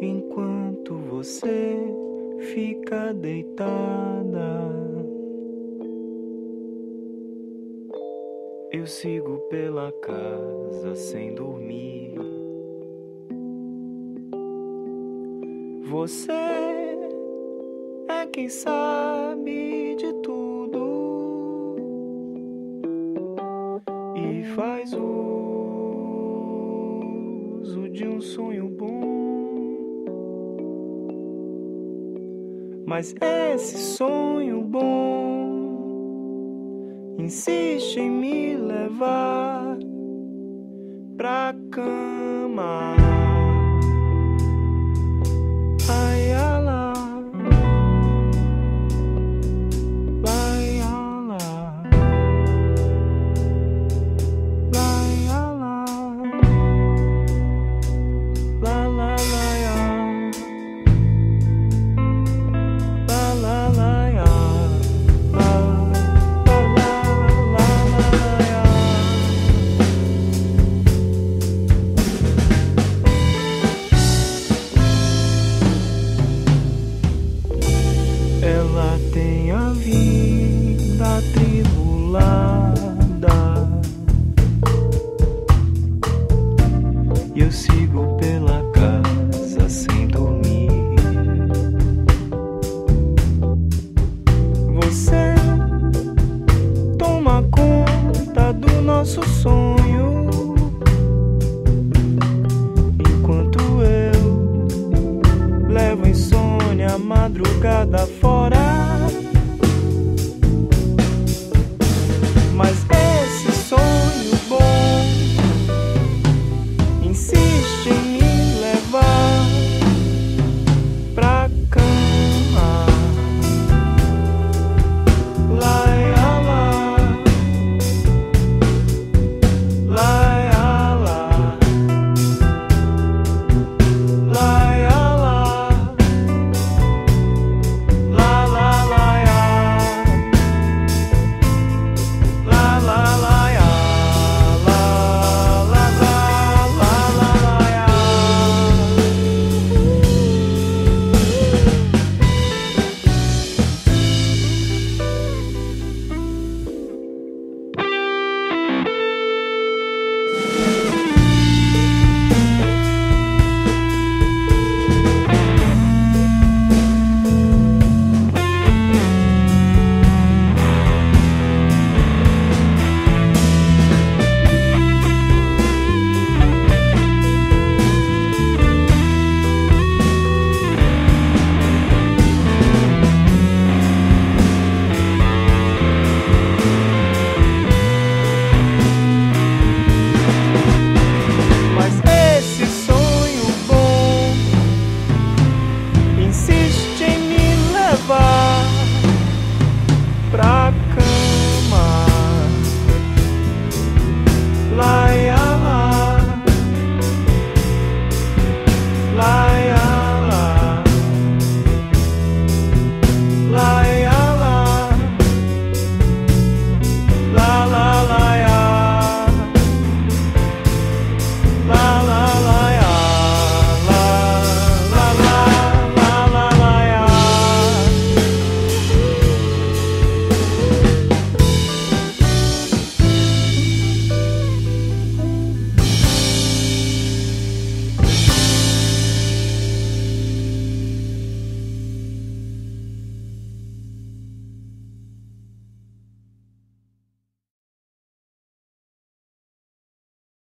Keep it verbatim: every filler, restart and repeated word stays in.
enquanto você fica deitada. Eu sigo pela casa sem dormir. Você é quem sabe de tudo e faz uso de um sonho bom, mas esse sonho bom insiste em me levar pra cama. Ai, alá, lai, alá, lai, alá, la, la, la, la, la. Ela tem a vida atribulada e eu sigo pela casa sem dormir. Você toma conta do nosso sonho enquanto eu levo insônia a madrugada fora.